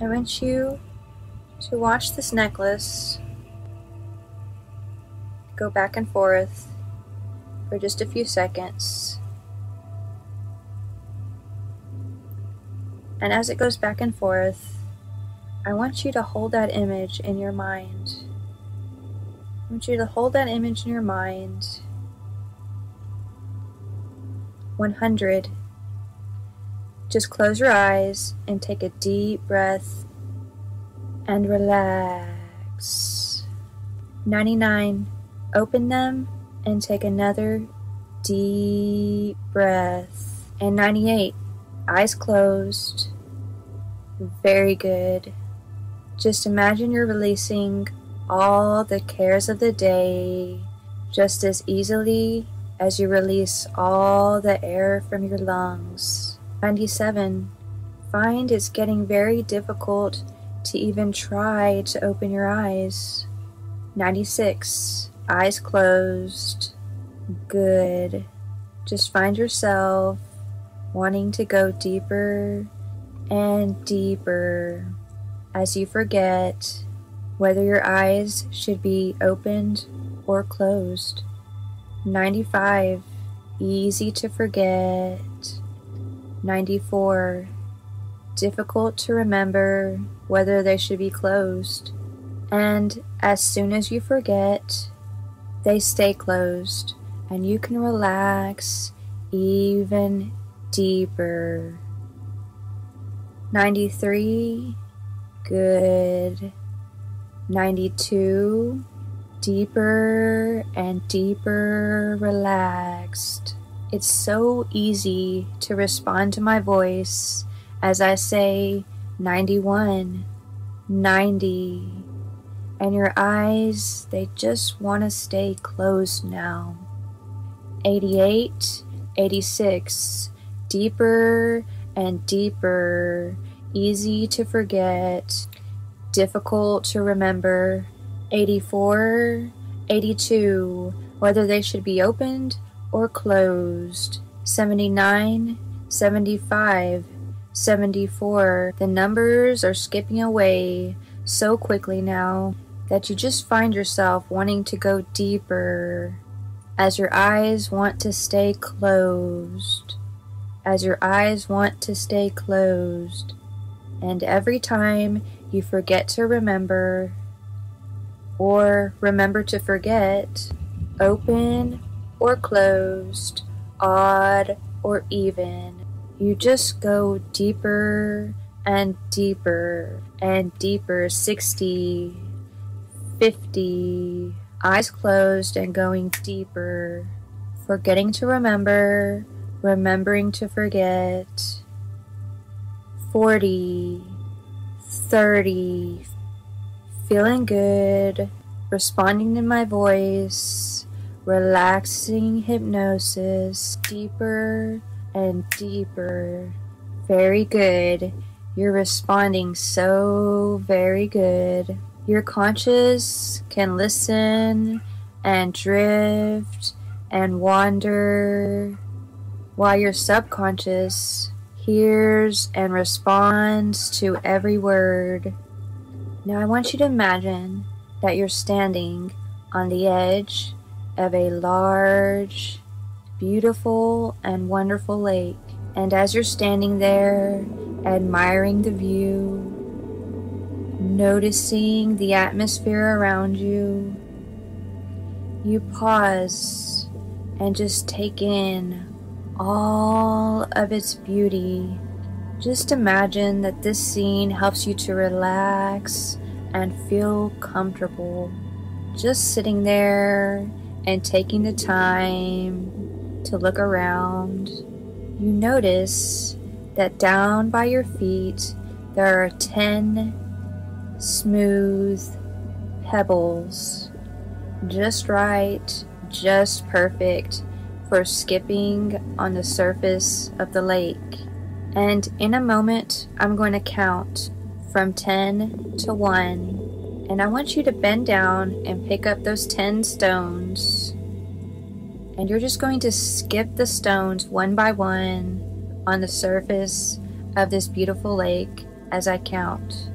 I want you to watch this necklace go back and forth for just a few seconds. And as it goes back and forth, I want you to hold that image in your mind. I want you to hold that image in your mind. 100. Just close your eyes and take a deep breath and relax. 99. Open them and take another deep breath. And 98. Eyes closed. Very good. Just imagine you're releasing all the cares of the day just as easily as you release all the air from your lungs. 97. Find it's getting very difficult to even try to open your eyes. 96. Eyes closed. Good. Just find yourself wanting to go deeper and deeper as you forget whether your eyes should be opened or closed. 95. Easy to forget. 94. Difficult to remember whether they should be closed. And as soon as you forget, they stay closed, and you can relax even deeper. 93. Good. 92. Deeper and deeper relaxed. It's so easy to respond to my voice as I say 91, 90, and your eyes, they just want to stay closed now. 88, 86, deeper and deeper, easy to forget, difficult to remember. 84, 82, whether they should be opened or closed. 79, 75, 74. The numbers are skipping away so quickly now that you just find yourself wanting to go deeper as your eyes want to stay closed, as your eyes want to stay closed. And every time you forget to remember or remember to forget, open or closed, odd or even, you just go deeper and deeper and deeper. 60, 50, eyes closed and going deeper, forgetting to remember, remembering to forget. 40, 30, feeling good, responding to my voice, relaxing hypnosis, deeper and deeper. Very good. You're responding so very good. Your conscious can listen and drift and wander while your subconscious hears and responds to every word. Now I want you to imagine that you're standing on the edge of a large, beautiful, and wonderful lake. And as you're standing there, admiring the view, noticing the atmosphere around you, you pause and just take in all of its beauty. Just imagine that this scene helps you to relax and feel comfortable. Just sitting there and taking the time to look around, you notice that down by your feet there are 10 smooth pebbles. Just right, just perfect for skipping on the surface of the lake. And in a moment, I'm going to count from 10 to 1. And I want you to bend down and pick up those 10 stones. And you're just going to skip the stones one by one on the surface of this beautiful lake as I count,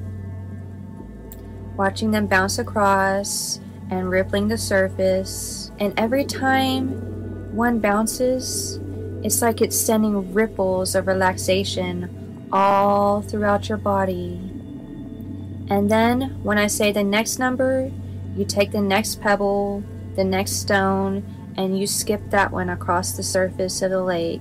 watching them bounce across and rippling the surface. And every time one bounces, it's like it's sending ripples of relaxation all throughout your body. And then when I say the next number, you take the next pebble, the next stone, and you skip that one across the surface of the lake,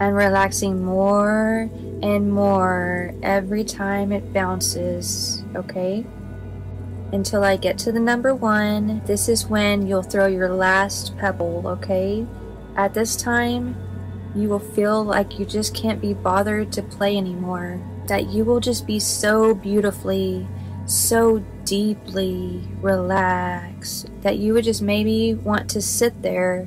and relaxing more and more every time it bounces, okay? Until I get to the number 1, this is when you'll throw your last pebble, okay? At this time, you will feel like you just can't be bothered to play anymore, that you will just be so beautifully, so deeply relaxed that you would just maybe want to sit there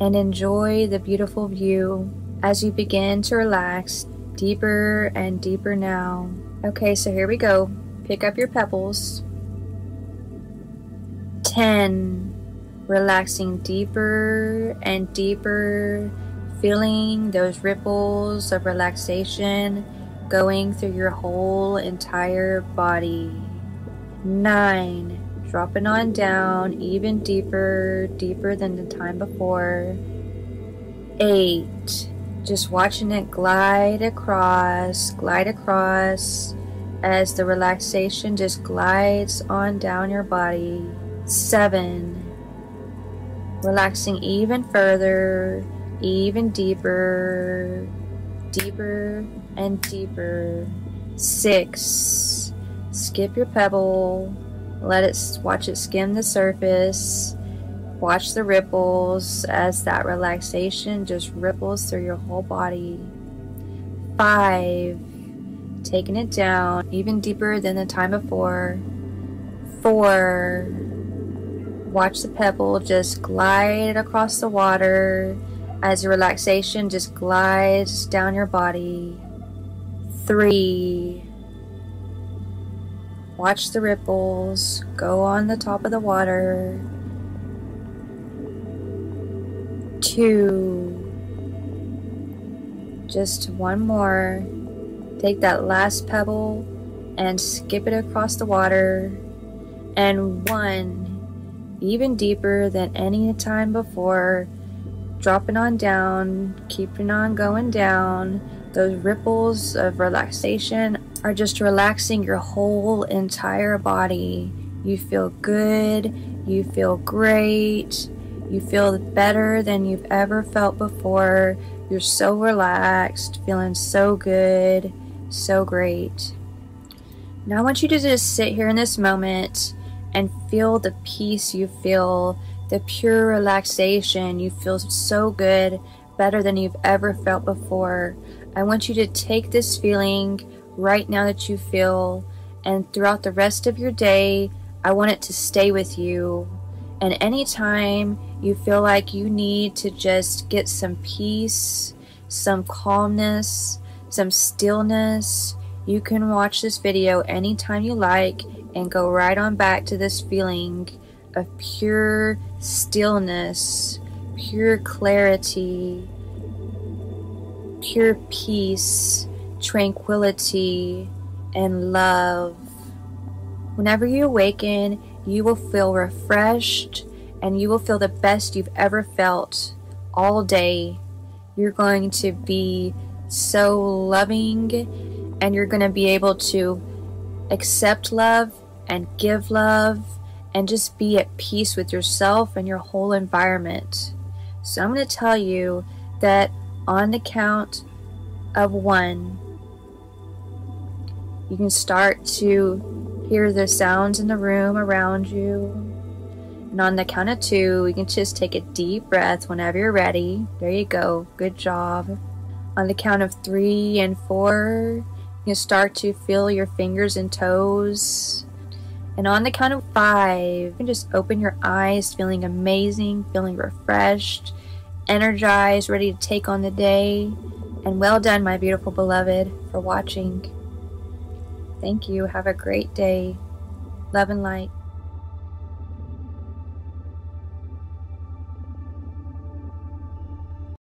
and enjoy the beautiful view as you begin to relax deeper and deeper now. Okay, so here we go. Pick up your pebbles. 10. Relaxing deeper and deeper, feeling those ripples of relaxation going through your whole entire body. 9. Dropping on down even deeper, deeper than the time before. 8. Just watching it glide across as the relaxation just glides on down your body. 7. Relaxing even further, even deeper, deeper and deeper. 6. Skip your pebble, watch it skim the surface, watch the ripples as that relaxation just ripples through your whole body. 5, taking it down even deeper than the time before. 4, watch the pebble just glide across the water as the relaxation just glides down your body. 3, watch the ripples go on the top of the water. 2, just one more. Take that last pebble and skip it across the water. And 1, even deeper than any time before, dropping on down, keeping on going down. Those ripples of relaxation are just relaxing your whole entire body. You feel good, you feel great, you feel better than you've ever felt before. You're so relaxed, feeling so good, so great. Now I want you to just sit here in this moment and feel the peace you feel, the pure relaxation. You feel so good, better than you've ever felt before. I want you to take this feeling right now that you feel, and throughout the rest of your day, I want it to stay with you. And anytime you feel like you need to just get some peace, some calmness, some stillness, you can watch this video anytime you like and go right on back to this feeling of pure stillness, pure clarity, pure peace, tranquility, and love. Whenever you awaken, you will feel refreshed and you will feel the best you've ever felt all day. You're going to be so loving, and you're going to be able to accept love and give love and just be at peace with yourself and your whole environment. So I'm going to tell you that on the count of 1, you can start to hear the sounds in the room around you. And on the count of 2, you can just take a deep breath whenever you're ready. There you go. Good job. On the count of 3 and 4, you can start to feel your fingers and toes. And on the count of 5, you can just open your eyes, feeling amazing, feeling refreshed, energized, ready to take on the day. And well done, my beautiful beloved, for watching. Thank you. Have a great day. Love and light.